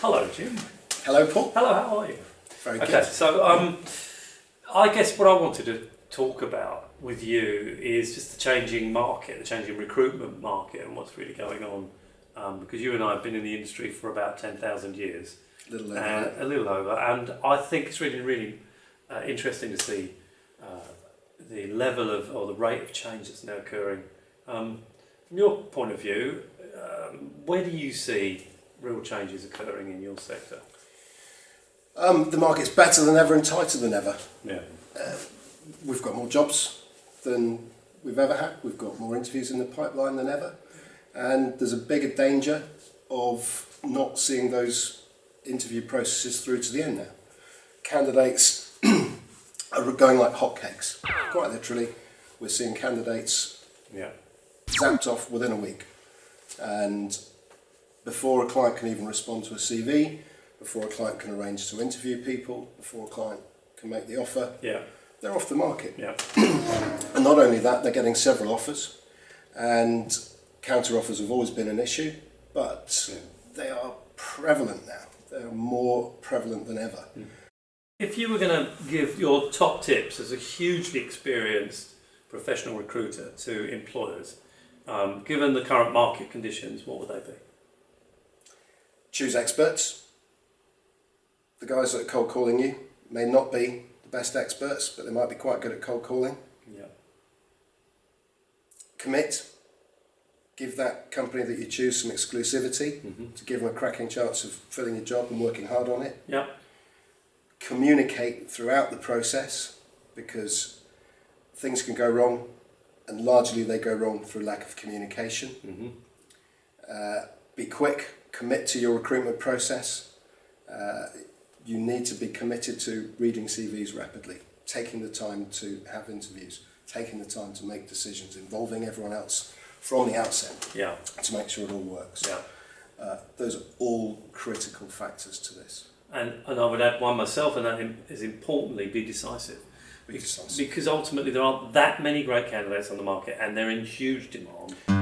Hello, Jim. Hello, Paul. Hello, how are you? Very good. Okay, so I guess what I wanted to talk about with you is just the changing market, the changing recruitment market and what's really going on. Because you and I have been in the industry for about 10,000 years. A little over. A little over. And I think it's really, really interesting to see the level of, or the rate of change that's now occurring. From your point of view, where do you see real changes occurring in your sector? The market's better than ever and tighter than ever. Yeah. We've got more jobs than we've ever had. We've got more interviews in the pipeline than ever. And there's a bigger danger of not seeing those interview processes through to the end now. Candidates are going like hotcakes. Quite literally, we're seeing candidates zapped off within a week. And before a client can even respond to a CV, before a client can arrange to interview people, before a client can make the offer, they're off the market. Yeah. And not only that, they're getting several offers. And counter offers have always been an issue, but they are prevalent now. They are more prevalent than ever. If you were going to give your top tips as a hugely experienced professional recruiter to employers, given the current market conditions, what would they be? Choose experts. The guys that are cold calling you may not be the best experts, but they might be quite good at cold calling. Yeah. Commit. Give that company that you choose some exclusivity to give them a cracking chance of filling your job and working hard on it. Yeah. Communicate throughout the process, because things can go wrong, and largely they go wrong through lack of communication. Be quick. Commit to your recruitment process. You need to be committed to reading CVs rapidly, taking the time to have interviews, taking the time to make decisions, involving everyone else from the outset, to make sure it all works. Those are all critical factors to this. And I would add one myself, and that is importantly, be decisive. Because ultimately there aren't that many great candidates on the market, and they're in huge demand.